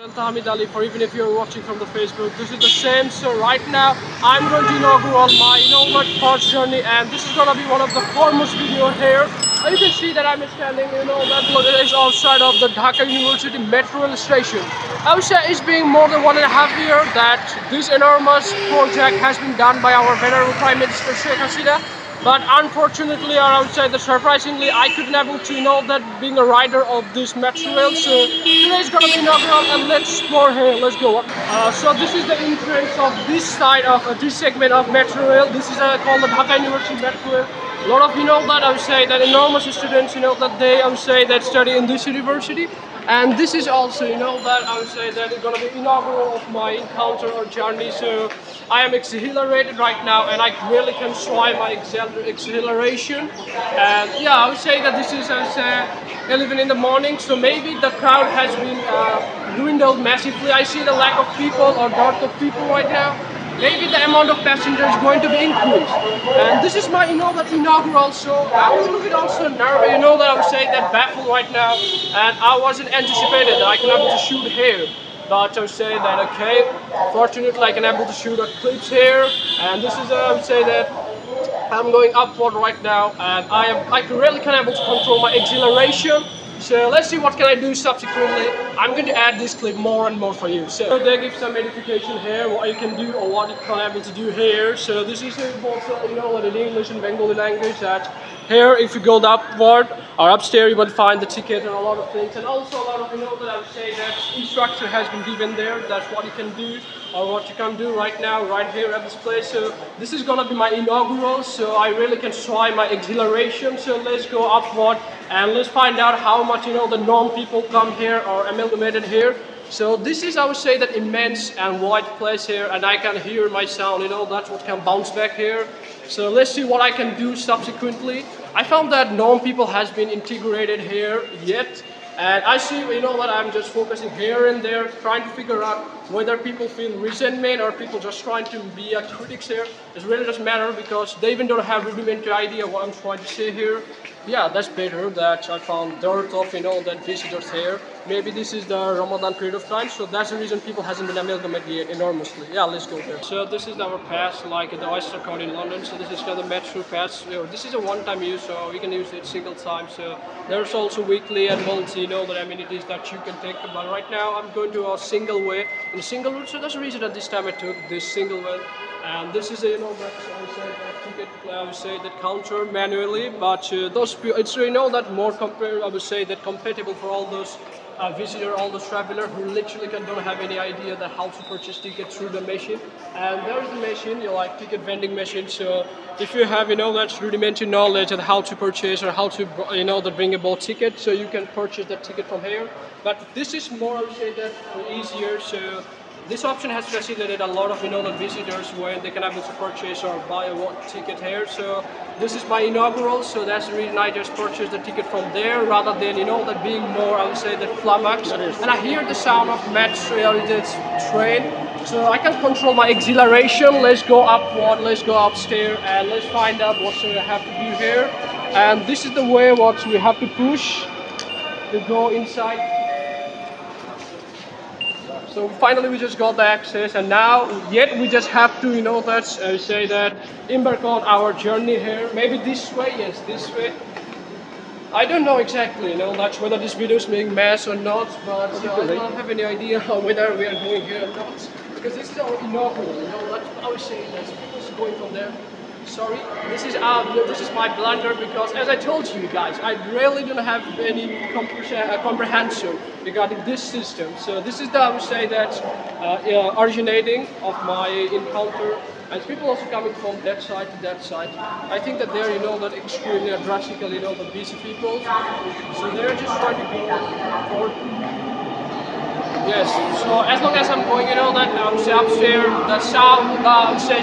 For even if you're watching from the Facebook, this is the same. So right now I'm going to inaugurate my first journey, and this is going to be one of the foremost videos here. You can see that I'm standing Bangladesh outside of the Dhaka University Metro Station. I would say it's been more than 1.5 years that this enormous project has been done by our venerable Prime Minister Sheikh Hasina. But unfortunately, or I would say that surprisingly, I couldn't able to know that being a rider of this metro rail. So today is gonna be inaugural, and let's explore here. Let's go. So this is the entrance of this side of this segment of metro rail. This is called the Dhaka University Metro Rail. A lot of that I would say that enormous students that they that study in this university. And this is also that I would say that it's gonna be inaugural of my encounter or journey. So I am exhilarated right now, and I really can swallow my exhilaration. And yeah, I would say that this is 11 in the morning, so maybe the crowd has been dwindled massively. I see the lack of people or dearth of people right now. Maybe the amount of passengers is going to be increased. And this is my that inaugural, so I was a little bit also nervous, that I would say that baffled right now, and I wasn't anticipated that I can able to shoot here. But I would say that okay, fortunately I can able to shoot a clips here, and this is I would say that I'm going upward right now, and I really can able to control my exhilaration. So let's see what can I do subsequently. I'm going to add this clip more and more for you. So they give some edification here, what you can do or what you can able to do here. So this is also in English and Bengali language that here if you go upward or upstairs you will find the ticket and a lot of things, and also a lot of that I would say that instruction has been given there. That's what you can do or what you can do right now, right here at this place. So this is gonna be my inaugural, so I really can try my exhilaration. So let's go upward and let's find out how much the non-people come here or amalgamated here. So this is I would say that immense and wide place here, and I can hear my sound, that's what can bounce back here. So let's see what I can do subsequently. I found that non-people has been integrated here yet, and I see that I'm just focusing here and there, trying to figure out whether people feel resentment or people just trying to be a critics here. It really doesn't matter because they even don't have rudimentary idea what I'm trying to say here. Yeah, that's better that I found dearth of that visitors here. Maybe this is the Ramadan period of time, so that's the reason people hasn't been amalgamated yet enormously. Yeah, let's go there. So this is our pass, like the Oyster card in London. So this is the metro pass. This is a one-time use, so we can use it single time. So there's also weekly and multi the amenities that you can take. But right now I'm going to a single way, in single route. So that's the reason that this time I took this single way. And this is I would say that counter manually, but those it's that more compare I would say that compatible for all those visitor, all those traveler who literally don't have any idea that how to purchase tickets through the machine. And there's the machine, like ticket vending machine. So if you have that rudimentary knowledge of how to purchase or how to the bringable ticket, so you can purchase that ticket from here. But this is more I would say that easier. So this option has facilitated a lot of the visitors where they can able to purchase or buy a ticket here. So this is my inaugural, so that's the reason I just purchased the ticket from there rather than that being more I would say that flummoxed. And I hear the sound of metro train, so I can control my exhilaration. Let's go upward, let's go upstairs, and let's find out what we have to do here. And this is the way what we have to push to go inside. So finally we just got the access, and now yet we just have to say that embark on our journey here. Maybe this way, yes, this way. I don't know exactly that's whether this video is being mass or not, but I don't have any idea whether we are going here or not, because this is our inaugural that's I would say that's going from there. Sorry, this is my blunder, because as I told you guys, I really don't have any comprehension regarding this system. So this is the, I would say that originating of my encounter, and people also coming from that side to that side. I think that they're that extremely drastically the busy people, so they're just trying to go forward. Yes, so as long as I'm going upstairs, the sound,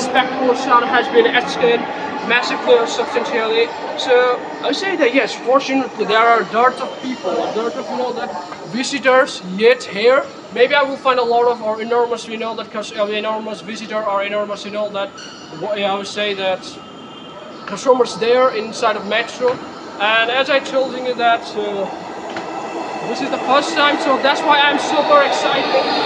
spectacle sound has been escalated massively or substantially. So I say that yes, fortunately there are dearth of people, dearth of that visitors yet here. Maybe I will find a lot of or enormous that enormous visitor or enormous that I would say that consumers there inside of metro. And as I told you that. This is the first time, so that's why I'm super excited.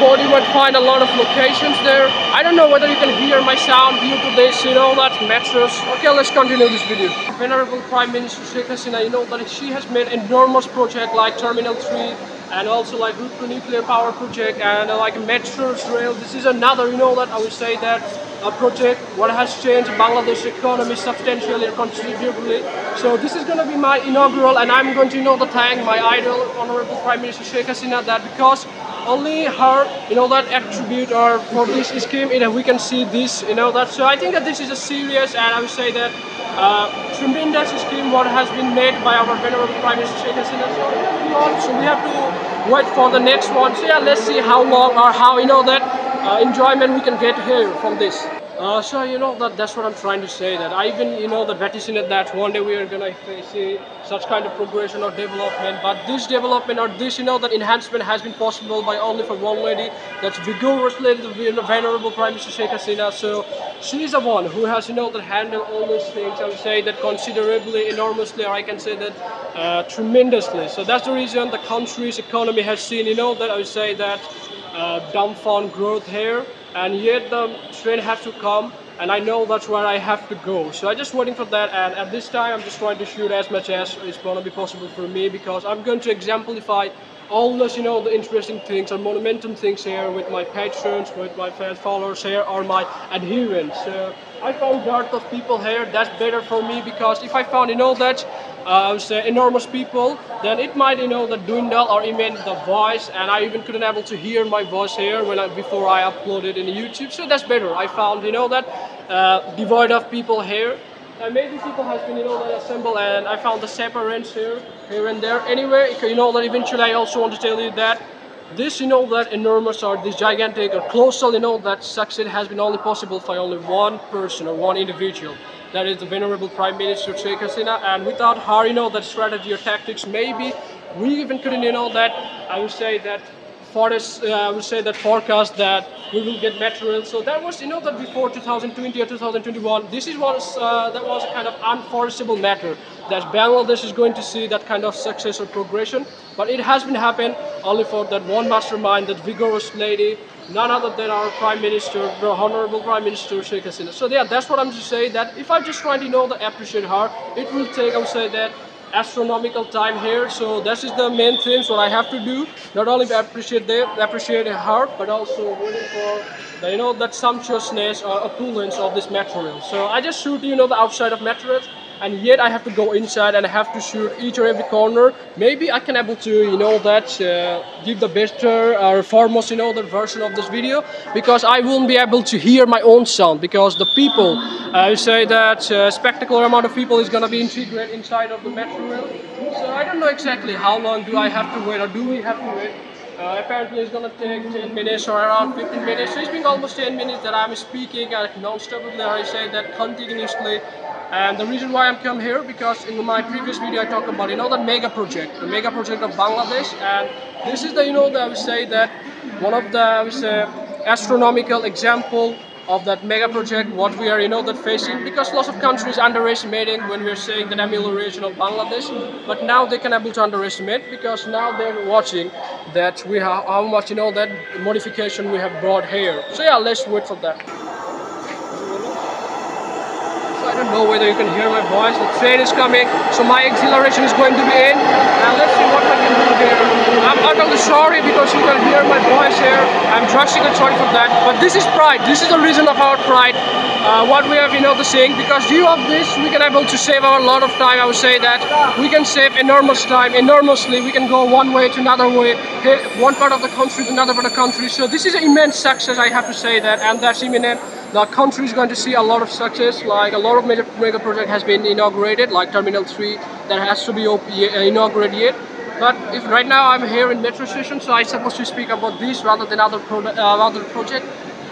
body would find a lot of locations there. I don't know whether you can hear my sound due to this, you know, that mattress. Okay, let's continue this video. Venerable Prime Minister Sheikh Hasina, you know that she has made enormous projects like Terminal 3 and also like nuclear power project and like metros, rail. This is another, you know, that I would say that a project what has changed Bangladesh economy substantially and considerably. So this is going to be my inaugural, and I'm going to, you know, the thank my idol Honorable Prime Minister Sheikh Hasina, that because only her, you know, that attribute or for this scheme, you know, we can see this, you know, that. So I think that this is a serious and I would say that tremendous scheme what has been made by our venerable Prime Minister Sheikh Hasina. So we have to wait for the next one. So yeah, let's see how long or how, you know, that enjoyment we can get here from this. So you know that that's what I'm trying to say, that I even, you know, the vaticinet that one day we are gonna see such kind of progression or development, but this development or this, you know, that enhancement has been possible by only for one lady, that's vigorously the venerable Prime Minister Sheikh Hasina. So she is the one who has, you know, that handled all these things, I would say that considerably, enormously, or I can say that tremendously. So that's the reason the country's economy has seen, you know, that I would say that dumbfound growth here, and yet the train has to come and I know that's where I have to go. So I'm just waiting for that, and at this time I'm just trying to shoot as much as it's going to be possible for me, because I'm going to exemplify all those, you know, the interesting things or monumental things here with my patrons, with my fan followers here or my adherents. So I found lots of people here, that's better for me, because if I found, you know, that say enormous people, then it might, you know, the dwindle or even the voice, and I even couldn't able to hear my voice here when before I uploaded in YouTube. So that's better. I found, you know, that devoid of people here. Amazing people has been, you know, that assembled, and I found the separates here and there. Anyway, you know that eventually I also want to tell you that this, you know, that enormous or this gigantic or colossal, you know, that success has been only possible for only one person or one individual. That is the venerable Prime Minister Sheikh Hasina, and without her, you know, that strategy or tactics, maybe we even couldn't, you know, that I would say that forecast that we will get material. So that was, you know, that before 2020 or 2021, this is that was a kind of unforeseeable matter, that Bangladesh is going to see that kind of success or progression, but it has been happened only for that one mastermind, that vigorous lady, none other than our Prime Minister, the Honorable Prime Minister Sheikh Hasina. So yeah, that's what I'm just saying, that if I just try to, you know, that appreciate her, it will take, I would say that, astronomical time here. So this is the main thing what I have to do, not only appreciate her, but also waiting for the, you know, that sumptuousness or opulence of this material. So I just shoot, you know, the outside of materials, and yet I have to go inside and I have to shoot each and every corner. Maybe I can able to, you know, that give the better or foremost, you know, the version of this video, because I won't be able to hear my own sound, because the people, I say that spectacular amount of people is going to be integrated inside of the metro rail. So I don't know exactly how long do I have to wait, or do we have to wait. Apparently it's gonna take 10 minutes or around 15 minutes. So it's been almost 10 minutes that I'm speaking non-stopably, I say that continuously. And the reason why I'm come here, because in my previous video I talked about, you know, the mega project of Bangladesh, and this is the, you know, that I would say that one of the astronomical example of that mega project what we are, you know, that facing, because lots of countries underestimating when we are saying the amelioration of Bangladesh, but now they can able to underestimate, because now they're watching that we have how much, you know, that modification we have brought here. So yeah, let's wait for that. So I don't know whether you can hear my voice, the train is coming, so my acceleration is going to be in, and let's see what I can do here. I'm utterly sorry because you can hear my voice here, I'm drastically sorry for that, but this is pride, this is the reason of our pride, what we have, you know, the saying, because due of this we can able to save our lot of time. I would say that we can save enormous time, enormously, we can go one way to another way, one part of the country to another part of the country. So this is an immense success, I have to say that, and that's imminent. The country is going to see a lot of success, like a lot of major mega project has been inaugurated, like Terminal 3 that has to be inaugurated yet. But if right now I'm here in metro station, so I'm supposed to speak about this rather than other project.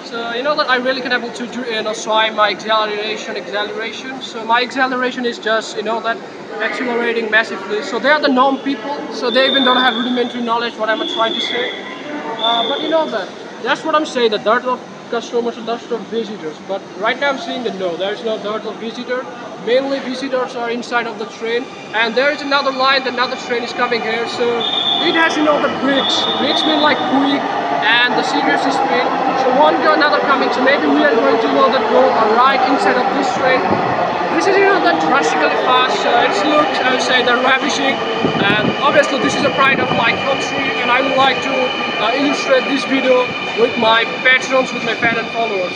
So you know that I really can able to do, you know, so my acceleration. So my acceleration is just, you know, that accelerating massively. So they are the norm people, so they even don't have rudimentary knowledge what I'm trying to say. But you know that's what I'm saying, the dirt of customers and dust of visitors, but right now I'm seeing that no, there is no dust of visitor. Mainly visitors are inside of the train, and there is another line, another train is coming here, so it has, you know, the bricks mean like quick, and the serious speed. So one way or another coming, so maybe we are going to know that go right inside of this train. This is, you know, that drastically fast, it's looks, I would say, they're ravishing, and obviously this is a pride of my country, and I would like to illustrate this video with my patrons, with my fan and followers.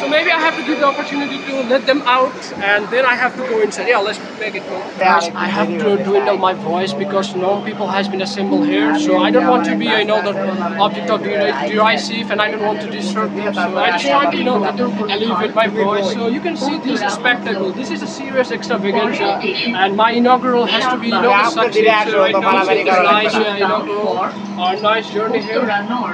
So maybe I have to give the opportunity to let them out, and then I have to go inside. Yeah, let's make it go. I have to dwindle my voice because no people has been assembled here, so I don't want to be, you know, the object of derisive, and I don't want to disturb them. So I try, you know, to elevate my voice. So you can see this is spectacle. This is a serious extravaganza, and my inaugural has to be, you know, such right now. So it's nice inaugural, or nice journey here.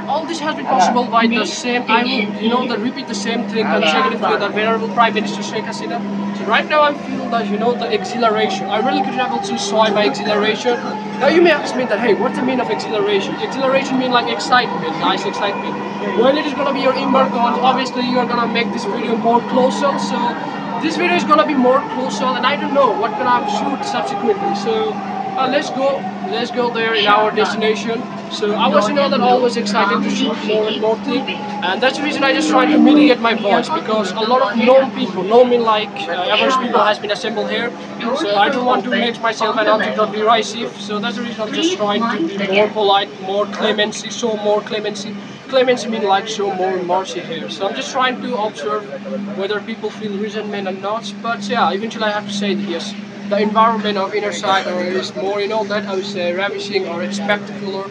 All this has been possible by the same. I will, you know, repeat the same thing. Consecutively, the venerable Prime Minister Sheikh Hasina. So right now I feel that, you know, the exhilaration. I really could not also soy by exhilaration. Now you may ask me that, hey, what's the mean of exhilaration? Exhilaration means like excitement, nice excitement. When it is gonna be your embargo, obviously you are gonna make this video more closer. So this video is gonna be more closer, and I don't know what gonna shoot subsequently. So let's go there in our destination. So I was, you know, that always excited to shoot more and more things, and that's the reason I just try to mitigate my voice, because a lot of known people, known me like average people has been assembled here, so I don't want to make myself an object of derisive. So that's the reason I'm just trying to be more polite, more clemency, show more clemency. Clemency means like show more mercy here. So I'm just trying to observe whether people feel resentment or not, but yeah, eventually I have to say that yes, the environment of inner sight is more, you know, that I would say ravishing or spectacular.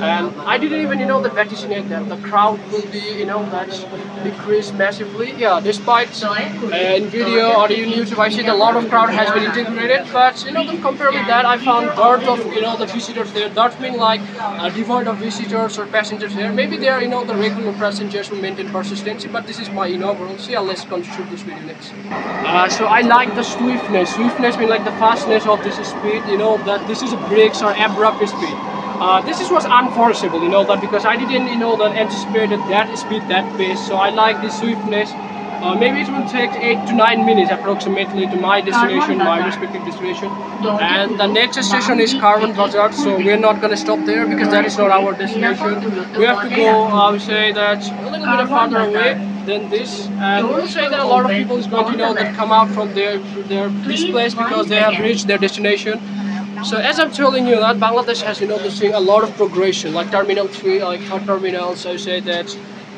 And I didn't even, you know, the vaticinate that the crowd will be, you know, that's decreased massively. Yeah, despite in video or in YouTube, I see that a lot of crowd has been integrated. But, you know, compared with that, I found dearth of, you know, the visitors there. Dearth mean like devoid of visitors or passengers here. Maybe they are, you know, the regular passengers who maintain persistency. But this is my inaugural. So yeah, let's construct this video next. So I like the swiftness. Swiftness means like the fastness of this speed. You know, that this is a breaks or abrupt speed. This was unforeseeable, you know, that because I didn't, you know, that anticipated that speed, that pace. So I like the swiftness. Maybe it will take 8 to 9 minutes approximately to my destination, my respective destination. And the next station is Karmanjodar, so we're not going to stop there because that is not our destination. We have to go, I would say, that a little bit farther away than this. And we will say that a lot of people is going to, you know, that come out from this place because they have reached their destination. So as I'm telling you that Bangladesh has, you know, seen a lot of progression, like Terminal 3, like third terminal, so you say that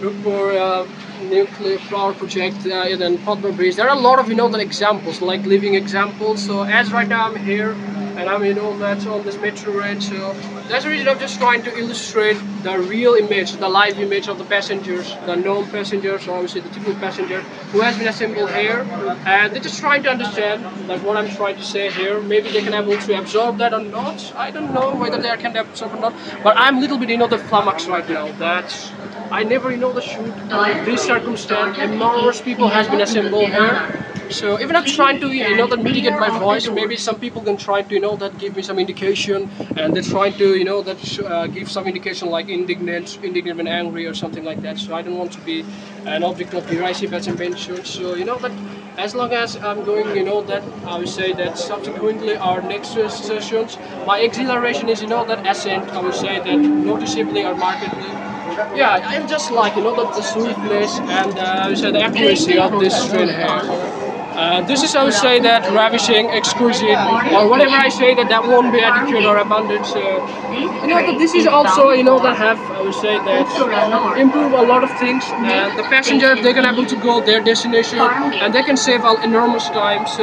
Rupur nuclear power project, and then Padma Bridge. There are a lot of, you know, the examples, like living examples. So as right now I'm here and I'm, you know, that's on this metro range. So that's the reason I'm just trying to illustrate the real image, the live image of the passengers, the known passengers, or obviously the typical passenger who has been assembled here, and they're just trying to understand like what I'm trying to say here. Maybe they can able to absorb that or not. I don't know whether they can absorb or not, but I'm a little bit, you know, the flummoxed right now. That's I never, you know, the shoot in this circumstance. Enormous people has been assembled here. So even I'm trying to, you know, that mitigate my voice. Maybe some people can try to, you know, that give me some indication, and they're trying to, you know, that give some indication like indignant and angry or something like that. So I don't want to be an object of derisive as I mentioned. So, you know, that as long as I'm going, you know, that I would say that subsequently our next sessions, my exhilaration is, you know, that ascent. I would say that noticeably or markedly. Yeah, I'm just like, you know, the sweetness and the accuracy of this train here. This is, I would say, that ravishing, exquisite, or whatever I say, that won't be adequate or abundant. So, you know, but this is also, you know, that have, I would say, that improve a lot of things. And the passengers, they can able to go their destination, and they can save an enormous time. So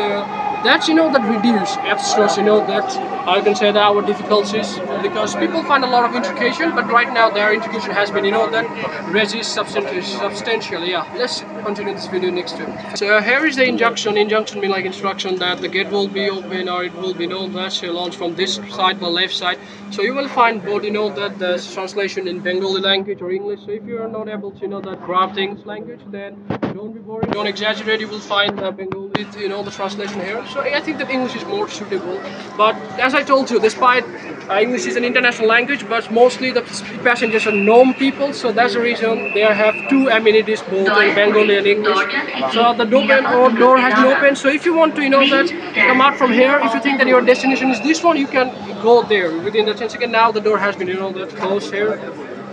that's, you know, that reduce, abstracts, you know, that I can say that our difficulties, because people find a lot of intrication, but right now their intrication has been, you know, that resist substantially. Yeah, let's continue this video next time. So here is the injunction. Injunction means like instruction that the gate will be open, or it will be known that shall launch from this side, the left side. So you will find both, you know, that the translation in Bengali language or English. So if you are not able to, you know, that craft English language, then don't be worried, don't exaggerate. You will find the Bengali, you know, the translation here. So I think that English is more suitable. But as I told you, despite English is an international language, but mostly the passengers are known people. So that's the reason they have two amenities, both in Bengali and English. So the door has been opened. So if you want to, you know, that come out from here, if you think that your destination is this one, you can go there within the 10 seconds. Now the door has been, you know, that closed here.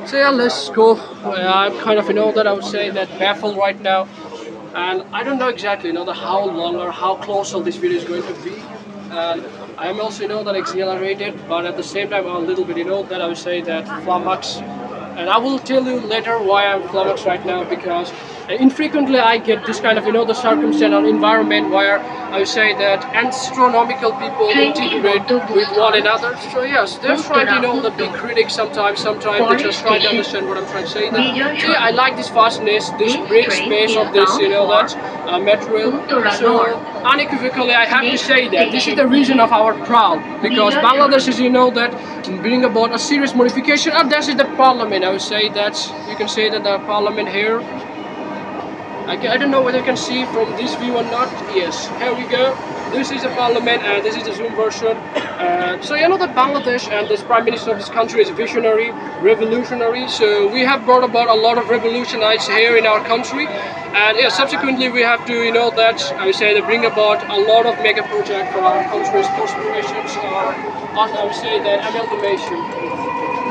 So yeah, let's go. I'm kind of in awe that I would say that baffled right now, and I don't know exactly how long or how close all this video is going to be, and I'm also that exhilarated, but at the same time I'm a little bit that I would say that flummoxed, and I will tell you later why I'm flummoxed right now, because infrequently I get this kind of the circumstance or environment where I would say that astronomical people integrate with one another. So yes, they're trying to the big critics sometimes they just try to understand what I'm trying to say. So yeah, I like this vastness, this great space of this that metro. So unequivocally I have to say that this is the reason of our proud, because Bangladesh is that bring about a serious modification, and this is the parliament. I would say that you can say that the parliament here, I don't know whether you can see from this view or not. Yes, here we go. This is the parliament, and this is the Zoom version. So that Bangladesh and this Prime Minister of this country is visionary, revolutionary. So we have brought about a lot of revolutionites here in our country, and yeah, subsequently we have to I would say they bring about a lot of mega projects for our country's transformations, or I would say that amalgamation.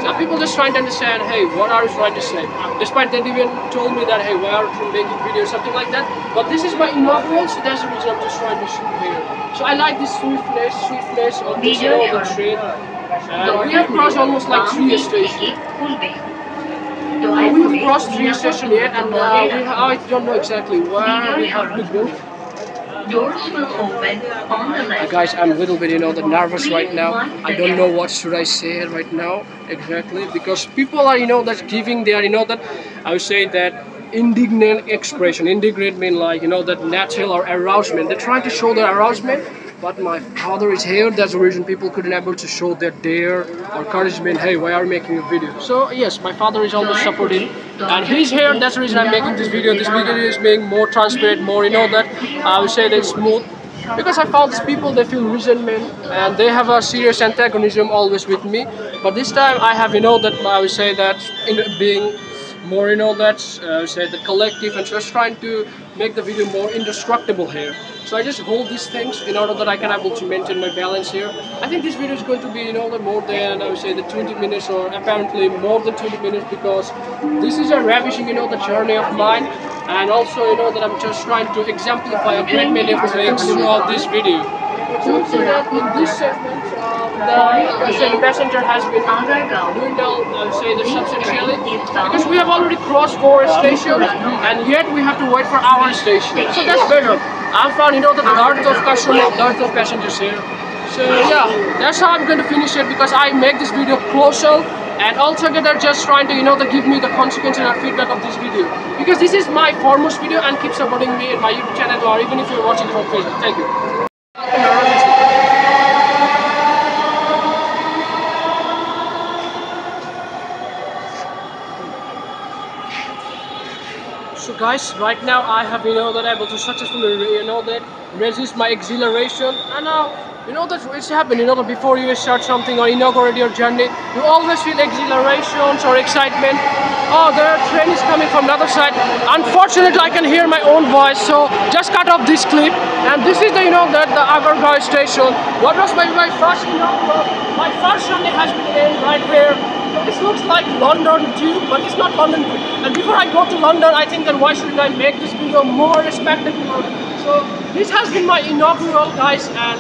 So people just trying to understand, hey, what are you trying to say? Despite that, even told me that, hey, why are you making videos, something like that. But this is my inaugural, so that's the reason I'm just trying to shoot here. So I like this swiftness of this train. We have crossed almost like 3 stations. We have crossed 3 stations yet, and I don't know exactly where we have to go. Doors will open on the left. Guys, I'm a little bit that nervous right now. I don't know what should I say right now exactly, because people are that giving their that I would say that indignant expression. Indignant mean like that natural or arousement. They're trying to show their arousement, but my father is here. That's the reason people couldn't able to show their dare or courage. Mean hey, why are you making a video? So yes, my father is almost supporting, and he's here. That's the reason I'm making this video. This video is being more transparent, more that I would say that smooth, because I found these people, they feel resentment and they have a serious antagonism always with me. But this time I have that I would say that in being more that's I would say the collective, and just trying to make the video more indestructible here. So I just hold these things in order that I can able to maintain my balance here. I think this video is going to be more than I would say the 20 minutes, or apparently more than 20 minutes, because this is a ravishing the journey of mine, and also that I'm just trying to exemplify a great many of things throughout this video. So see that in this segment the passenger has been doing down the substantially, because we have already crossed 4 stations and yet we have to wait for our station. So that's better. I found that lots of customers, lots of passengers here. So yeah, that's how I'm going to finish it, because I make this video closer, and altogether they're just trying to they give me the consequences and feedback of this video, because this is my foremost video, and keep supporting me in my YouTube channel, or even if you're watching from Facebook. Thank you. So guys, right now I have that able to successfully that resist my exhilaration, and now that it's happened that before you start something or inaugurate your journey, you always feel exhilarations or excitement. Oh, the train is coming from another side. Unfortunately I can hear my own voice, so just cut off this clip. And this is the that the Agargar station. What was my first my first journey has been in right here. This looks like London too, but it's not London too. And before I go to London, I think that why should I make this video more respectable. So this has been my inaugural, guys, and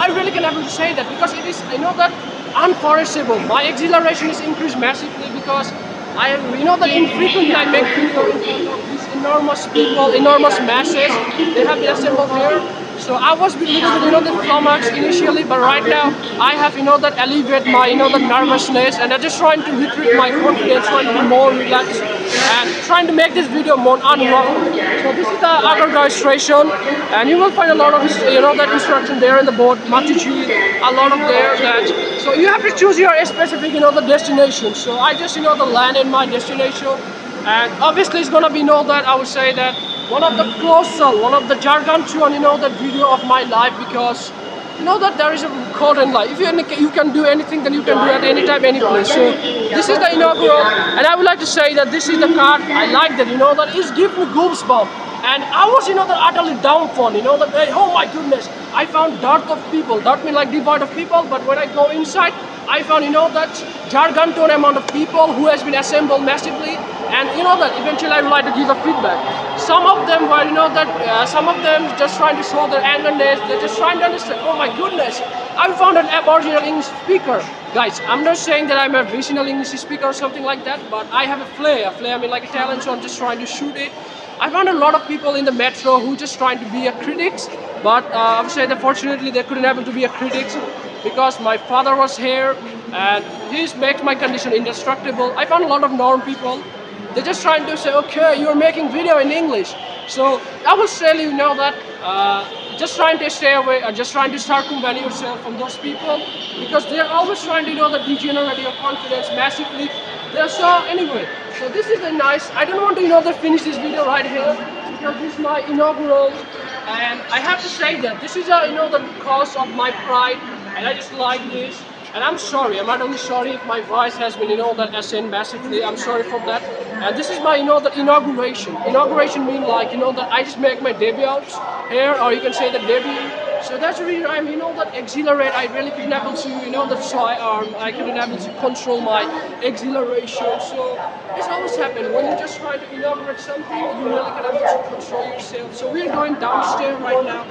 I really can never say that, because it is that unforeseeable. My exhilaration is increased massively, because I that infrequently I make video of these enormous people, enormous masses. They have been assembled here. So I was a little bit the flummoxed initially, but right now I have that alleviate my the nervousness, and I'm just trying to retrieve my confidence, trying to be more relaxed and trying to make this video more unruffled. So this is the Agargar station, and you will find a lot of that instruction there in the board, multitude, a lot of there that. So you have to choose your specific the destination. So I just landed my destination, and obviously it's gonna be that I would say that one of the colossal, one of the gargantuan that video of my life, because that there is a code in life. If you can do anything, then you can do at any time, any place. So this is the inaugural, and I would like to say that this is the card. I like that that it gives me goosebumps. And I was, you know, the utterly downfall, you know, that, oh my goodness, I found dirt of people. Dirt means like devoid of people, but when I go inside, I found, you know, that gargantuan amount of people who has been assembled massively, and you know that eventually I would like to give a feedback. Some of them were, you know, that some of them just trying to show their angerness, they're just trying to understand, oh my goodness, I found an Aboriginal English speaker. Guys, I'm not saying that I'm a regional English speaker or something like that, but I have a flair, I mean like a talent, so I'm just trying to shoot it. I found a lot of people in the metro who just trying to be a critics, but I would say that fortunately they couldn't happen to be a critics, because my father was here and he's made my condition indestructible. I found a lot of norm people. They're just trying to say, okay, you're making video in English. So I would say, you know, that just trying to stay away or just trying to circumvent yourself from those people, because they're always trying to, you know, the degenerate your confidence massively. They're so, anyway, so this is a nice, I don't want to, you know, that finish this video right here, because this is my inaugural, and I have to say that this is a, you know, the cause of my pride, and I just like this. And I'm sorry, I'm not only sorry if my voice has been, you know, that ascend massively, I'm sorry for that. And this is my, you know, the inauguration. Inauguration means like, you know, that I just make my debut here, or you can say the debut. So that's really, I'm, you know, that exhilarate, I really couldn't able to, you know, that sidearm, I couldn't able to control my exhilaration. So it's always happened, when you just try to inaugurate something, you really can't able to control yourself. So we're going downstairs right now.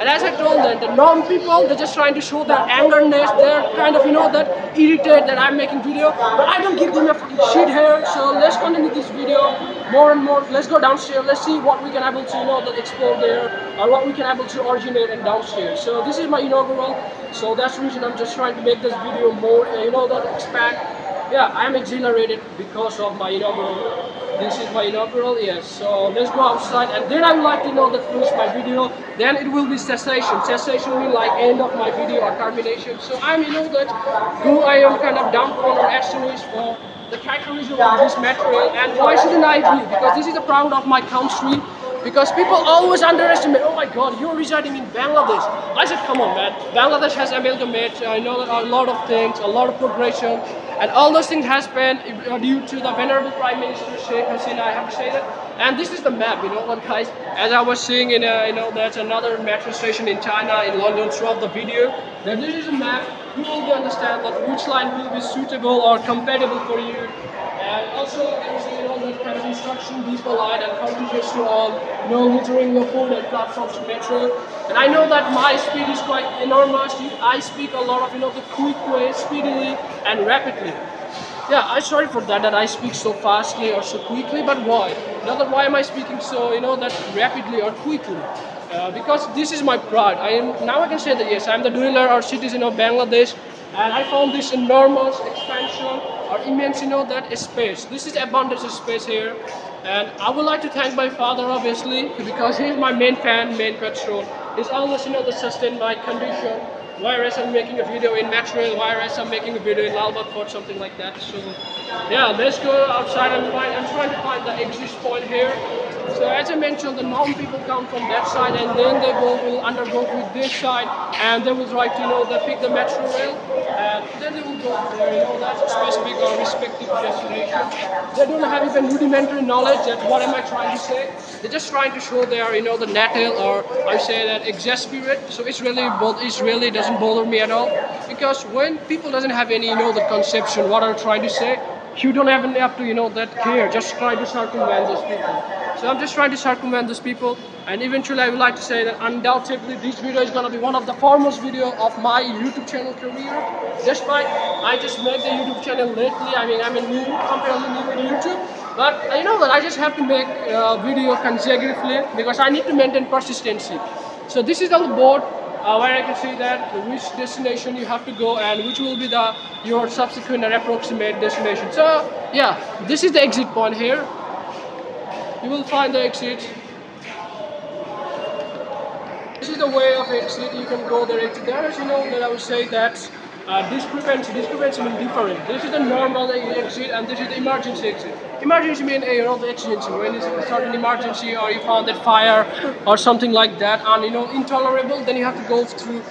And as I told them, the norm people, they're just trying to show their angerness, they're kind of, you know, that irritated that I'm making video, but I don't give them a shit here. So let's continue this video more and more. Let's go downstairs. Let's see what we can able to, you know, that explore there, or what we can able to originate and downstairs. So this is my inaugural. So that's the reason I'm just trying to make this video more, you know, that expand. Yeah, I'm exhilarated because of my inaugural. This is my inaugural, yes. So let's go outside, and then I would like to, you know, that finish my video. Then it will be cessation. Cessation will be like end of my video or termination. So I'm, you know, that who I am kind of downfall or asterisk for the characterism of this material, and why shouldn't I be? Because this is the proud of my country. Because people always underestimate, oh my god, you're residing in Bangladesh. I said, come on man, Bangladesh has amalgamated, I know a lot of things, a lot of progression, and all those things has been due to the venerable Prime Minister Sheikh Hasina, I have to say that. And this is the map, you know what guys, as I was seeing in, you know, that's another metro station in China, in London, throughout the video, then this is a map, you will understand that which line will be suitable or compatible for you. And also, you know, that kind of instruction, people light and contributions to all, you know, littering your food and platforms to metro. And I know that my speed is quite enormous. I speak a lot of, you know, the quick way, speedily and rapidly. Yeah, I'm sorry for that, that I speak so fastly or so quickly, but why? Not that why am I speaking so, you know, that rapidly or quickly? Because this is my pride. I am, now I can say that yes, I'm the dweller or citizen of Bangladesh. And I found this enormous expansion or immense, you know, that space. This is abundance of space here. And I would like to thank my father, obviously, because he's my main fan, main patron. He's always, you know, that sustained my condition. Whereas I'm making a video in Metro, whereas I'm making a video in Lalbagh or something like that. So, yeah, let's go outside and find, I'm trying to find the exit point here. So as I mentioned, the norm people come from that side, and then they will undergo with this side, and they will try to, you know, they pick the metro rail, and then they will go up there, you know, that's a specific or respective destination. They don't have even rudimentary knowledge that what am I trying to say. They're just trying to show their, you know, the natal or I say that exasperate. So it's really, it really doesn't bother me at all, because when people doesn't have any, you know, the conception what I'm trying to say, you don't even have to, you know, that care, just try to circumvent those people. So I'm just trying to circumvent those people, and eventually I would like to say that undoubtedly this video is going to be one of the foremost video of my YouTube channel career. Despite I just make the YouTube channel lately, I mean I'm a new, completely new in YouTube, but you know that I just have to make video consecutively, because I need to maintain persistency. So this is on the board. Where I can see that which destination you have to go and which will be the your subsequent and approximate destination. So yeah, this is the exit point here. You will find the exit. This is the way of exit. You can go directly there. As you know, that I would say that discrepancy means different. This is the normal exit and this is the emergency exit. Emergency means a lot of exigency. When it's a certain emergency or you found that fire or something like that, and you know intolerable, then you have to go through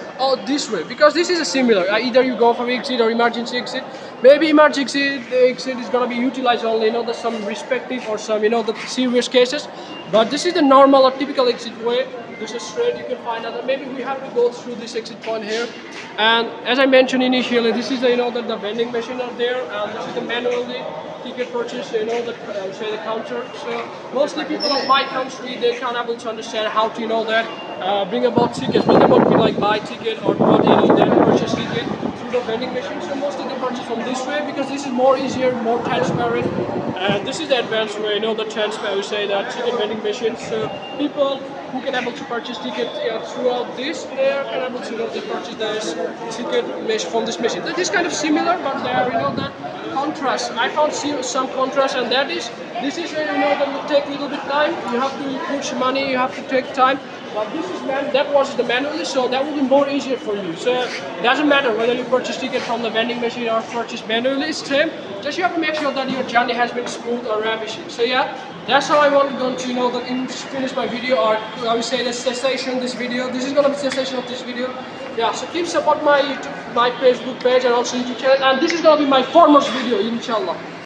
this way, because this is a similar. Either you go for exit or emergency exit. Maybe emergency exit is going to be utilized only, the some respective or some, the serious cases. But this is the normal or typical exit way. This is straight, you can find out. Maybe we have to go through this exit point here. And as I mentioned initially, this is, the vending machine are there. And this is the manually ticket purchase, say the counter. So mostly people of my country, they can't able to understand how to, bring about tickets. But they won't be like buy ticket or not, then purchase ticket through the vending machine. So mostly they purchase from this way because this is more easier, more transparent. And this is the advanced way, the transparent, we say that ticket vending machine. So people who can able to purchase tickets throughout this, they are kind of able to purchase this ticket from this machine. That is kind of similar, but they are, that contrast. I found some contrast, and that is, this is, that will take a little bit time. You have to push money, you have to take time. But this is, that was the manually, so that will be more easier for you. So it doesn't matter whether you purchase ticket from the vending machine or purchase manually, it's same. Just you have to make sure that your journey has been smooth or ravishing. So yeah, that's how I want going to finish my video, or I would say the cessation this video. This is going to be cessation of this video. Yeah, so keep support my YouTube, my Facebook page and also YouTube channel. And this is going to be my foremost video, inshallah.